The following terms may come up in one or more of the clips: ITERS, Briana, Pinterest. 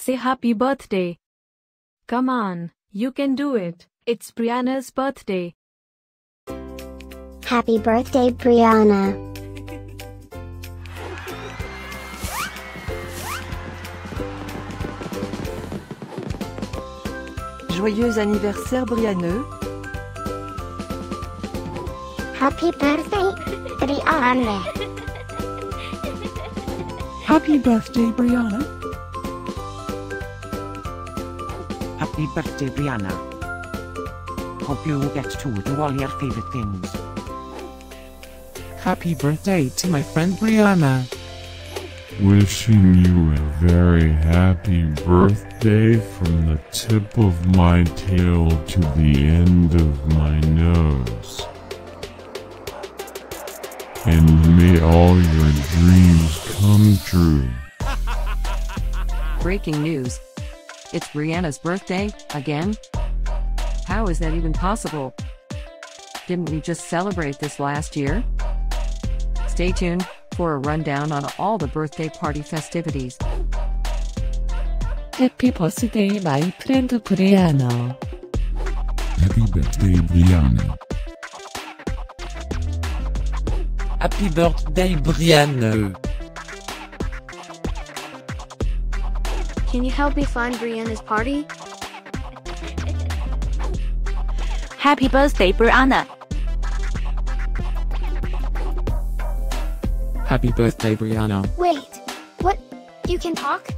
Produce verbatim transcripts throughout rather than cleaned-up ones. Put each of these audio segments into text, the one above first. Say happy birthday. Come on, you can do it. It's Briana's birthday. Happy birthday, Briana. Joyeux anniversaire, Briana. Happy birthday, Briana. Happy birthday, Briana. Happy birthday, Briana. Hope you get to do all your favorite things. Happy birthday to my friend Briana. Wishing you a very happy birthday from the tip of my tail to the end of my nose. And may all your dreams come true. Breaking news. It's Briana's birthday, again? How is that even possible? Didn't we just celebrate this last year? Stay tuned for a rundown on all the birthday party festivities. Happy birthday, my friend Briana. Happy birthday, Briana. Happy birthday, Briana. Can you help me find Briana's party? Happy birthday, Briana. Happy birthday, Briana. Wait, what? You can talk?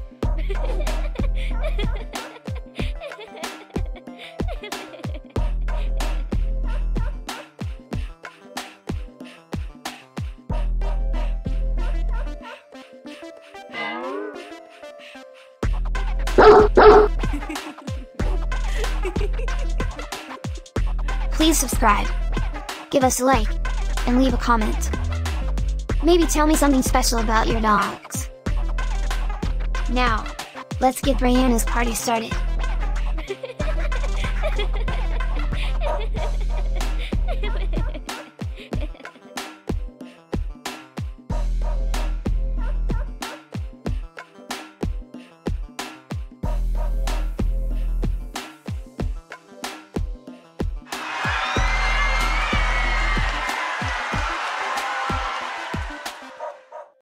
Please subscribe, give us a like, and leave a comment. Maybe tell me something special about your dogs. Now, let's get Briana's party started.